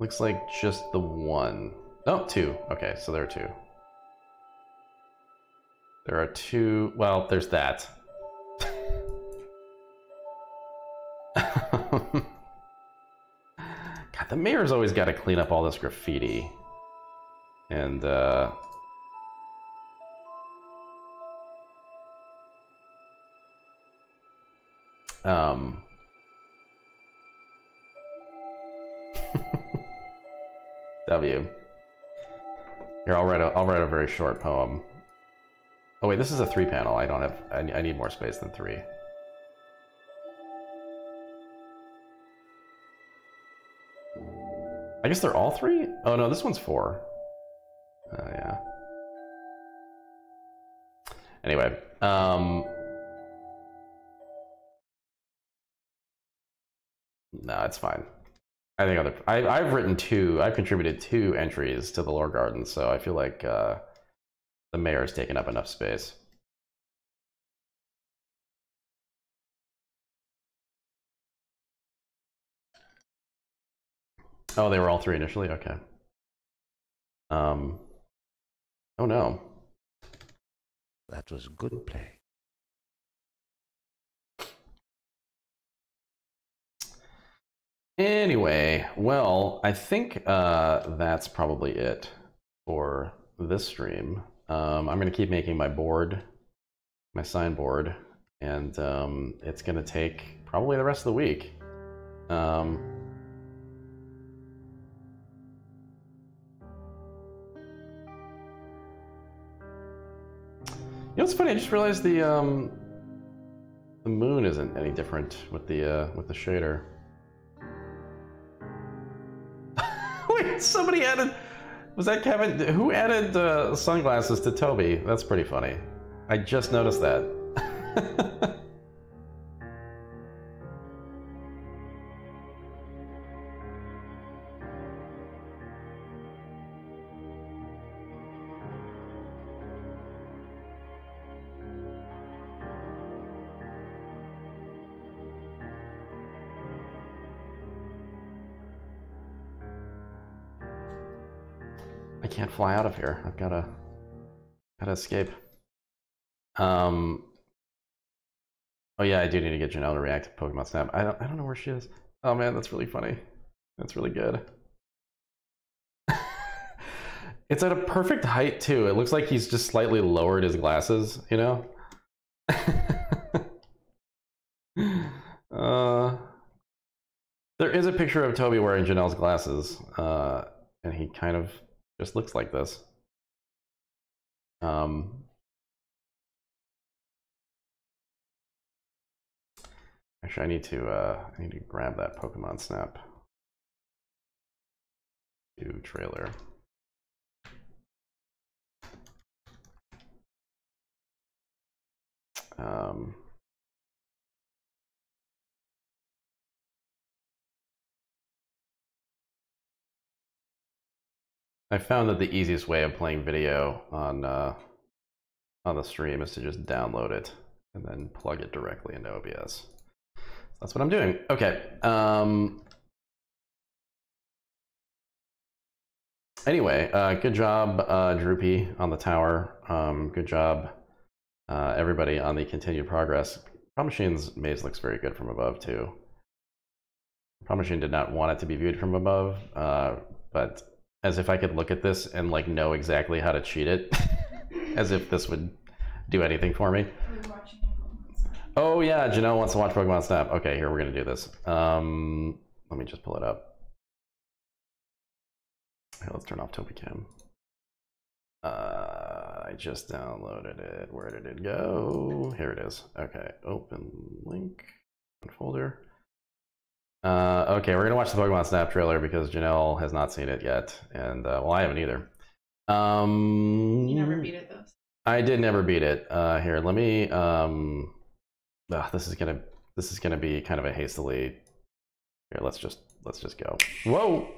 Looks like just the one. Oh, two. Okay, so there are two. There are two. Well, there's that. The mayor's always got to clean up all this graffiti, and W. Here, I'll write a very short poem. Oh wait, this is a 3-panel. I don't have. I need more space than 3. I guess they're all 3? Oh no, this one's 4. Oh yeah. Anyway, no, it's fine. I think I've written 2. I've contributed 2 entries to the Lore Garden, so I feel like the mayor's taken up enough space. Oh, they were all 3 initially? Okay. Oh no. That was good play. Anyway, well, I think that's probably it for this stream. I'm going to keep making my board, my signboard, and it's going to take probably the rest of the week. You know, it's funny. I just realized the moon isn't any different with the shader. Wait, somebody added. Was that Kevin? Who added sunglasses to Toby? That's pretty funny. I just noticed that. Can't fly out of here. I've gotta escape. Oh yeah, I do need to get Janelle to react to Pokemon Snap. I don't know where she is. Oh man, that's really funny. That's really good. It's at a perfect height too. It looks like he's just slightly lowered his glasses, you know? There is a picture of Toby wearing Janelle's glasses, and he kind of just looks like this. Actually, I need to grab that Pokemon Snap 2 trailer. I found that the easiest way of playing video on the stream is to just download it and then plug it directly into OBS. So that's what I'm doing. Okay. Anyway, good job, Droopy, on the tower. Good job, everybody, on the continued progress. Problem Machine's maze looks very good from above, too. Problem Machine did not want it to be viewed from above, but... as if I could look at this and like know exactly how to cheat it. As if this would do anything for me. Oh yeah, Janelle wants to watch Pokemon Snap. Okay, here, we're gonna do this. Let me just pull it up. Here, let's turn off Topicam. I just downloaded it. Where did it go? Here it is. Okay, open link, open folder. Okay, we're gonna watch the Pokemon Snap trailer because Janelle has not seen it yet, and well, I haven't either. You never beat it though. I did never beat it. Here, let me. This is gonna be kind of a hastily. Here, let's just go. Whoa.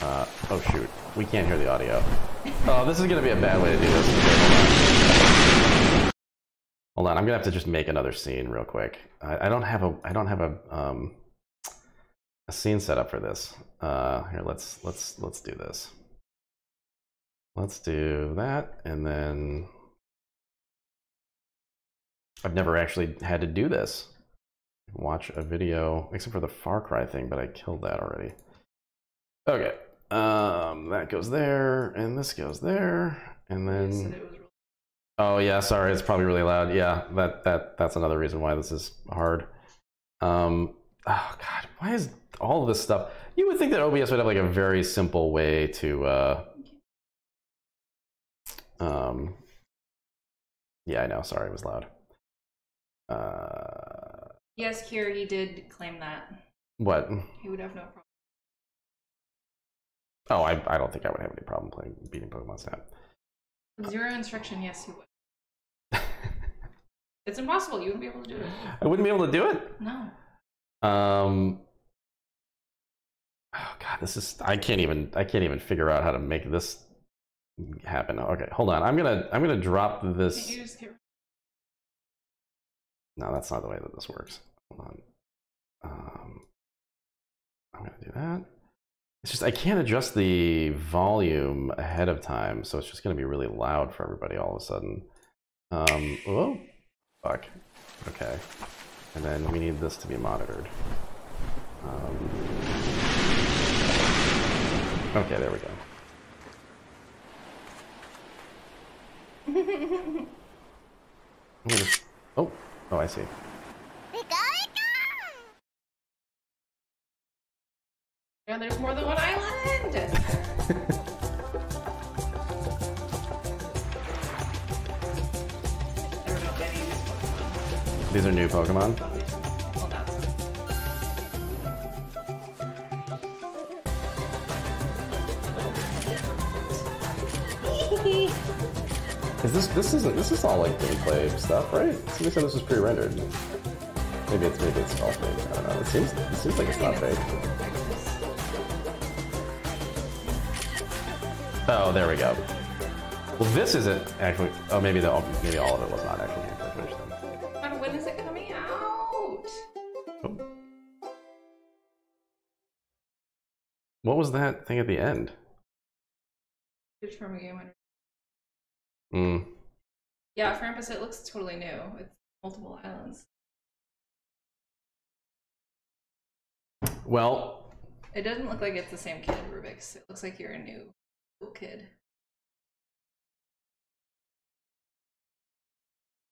Oh shoot, we can't hear the audio. Oh, this is gonna be a bad way to do this. Hold on, I'm gonna have to just make another scene real quick. I don't have a scene set up for this. Here, let's do this. Let's do that, and then I've never actually had to do this. Watch a video, except for the Far Cry thing, but I killed that already. Okay, that goes there, and this goes there, and then. Oh yeah, sorry, it's probably really loud. Yeah, that's another reason why this is hard. Oh god, why is all of this stuff? You would think that OBS would have like a very simple way to yeah, I know, sorry, it was loud. Yes, here he did claim that. What? He would have no problem. Oh, I don't think I would have any problem playing beating Pokemon Snap. Zero instruction, yes, you would. It's impossible. You wouldn't be able to do it. I wouldn't be able to do it? No. Oh god, this is I can't even figure out how to make this happen. Okay, hold on. I'm gonna drop this. Did you just get... No, that's not the way that this works. Hold on. I'm gonna do that. It's just I can't adjust the volume ahead of time, so it's just going to be really loud for everybody all of a sudden. Oh, fuck. Okay. And then we need this to be monitored. Okay, there we go. Oh, I see. Yeah, there's more than one island! These are new Pokemon? Well, that's... Is this is all like gameplay stuff, right? Somebody said this was pre-rendered. Maybe it's all fake. I don't know. It seems like it's not fake. Oh, there we go. Well, this isn't actually. Oh, maybe all of it was not actually gameplay footage then. When is it coming out? Oh. What was that thing at the end? It's from a game. Hmm. Yeah, Frampus, it looks totally new. It's multiple islands. Well. It doesn't look like it's the same kid, Rubik's. It looks like you're a new. Cool kid.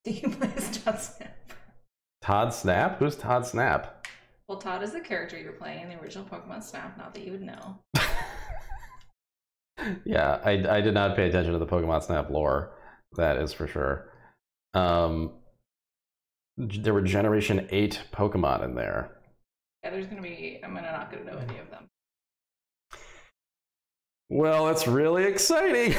Do you play as Todd Snap? Todd Snap? Who's Todd Snap? Well, Todd is the character you're playing in the original Pokemon Snap, not that you would know. Yeah, I did not pay attention to the Pokemon Snap lore. That is for sure. There were Generation 8 Pokemon in there. Yeah, there's going to be... I'm not going to know any of them. Well, that's really exciting.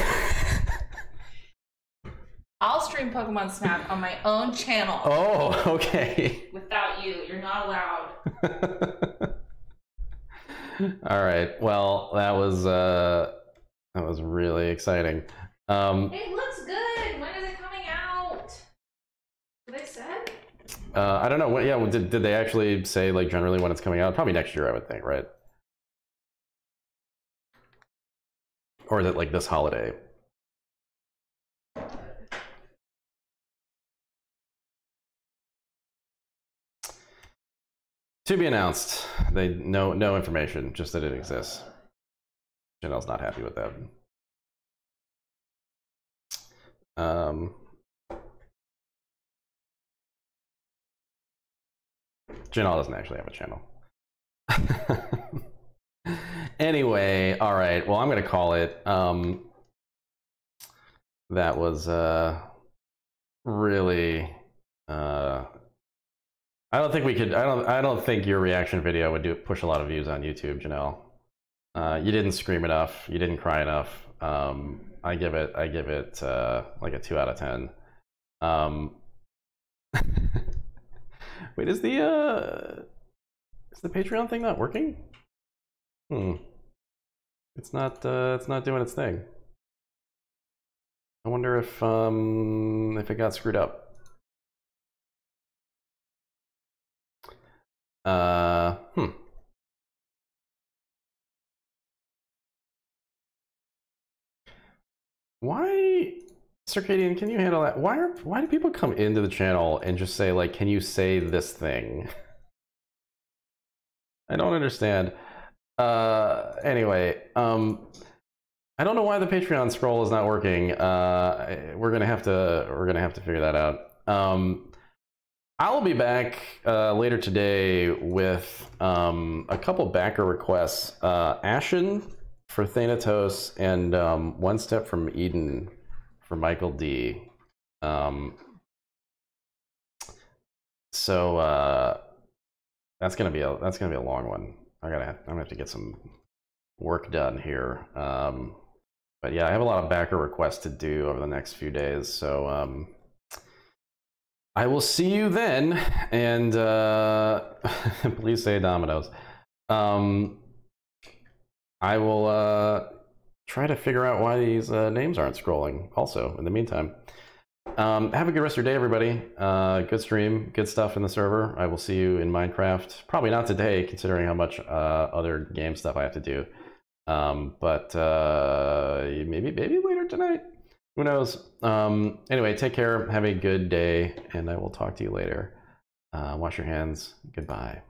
I'll stream Pokemon Snap on my own channel. Oh, okay. Without you, you're not allowed. All right. Well, that was really exciting. It looks good. When is it coming out? What they said? I don't know. What? Yeah. Did they actually say like generally when it's coming out? Probably next year, I would think. Right. Or that like this holiday. To be announced. They no information, just that it exists. Janelle's not happy with that. Janelle doesn't actually have a channel. Anyway, all right. Well, I'm going to call it. That was really. I don't think we could. I don't think your reaction video would push a lot of views on YouTube, Janelle. You didn't scream enough. You didn't cry enough. I give it like a 2 out of 10. Wait, is the Patreon thing not working? It's not doing its thing. I wonder if it got screwed up. Why, Circadian, can you handle that? Why do people come into the channel and just say like, can you say this thing? I don't understand. Anyway, I don't know why the Patreon scroll is not working. We're gonna have to figure that out. I'll be back later today with a couple backer requests. Ashen for Thanatos and One Step from Eden for Michael D. So that's gonna be a long one. I'm gonna have to get some work done here. But yeah, I have a lot of backer requests to do over the next few days, so I will see you then, and please say Dominoes. I will try to figure out why these names aren't scrolling also in the meantime. Have a good rest of your day, everybody. Good stream, good stuff in the server. I will see you in Minecraft. Probably not today, considering how much other game stuff I have to do. But maybe later tonight. Who knows? Anyway, take care. Have a good day, and I will talk to you later. Wash your hands. Goodbye.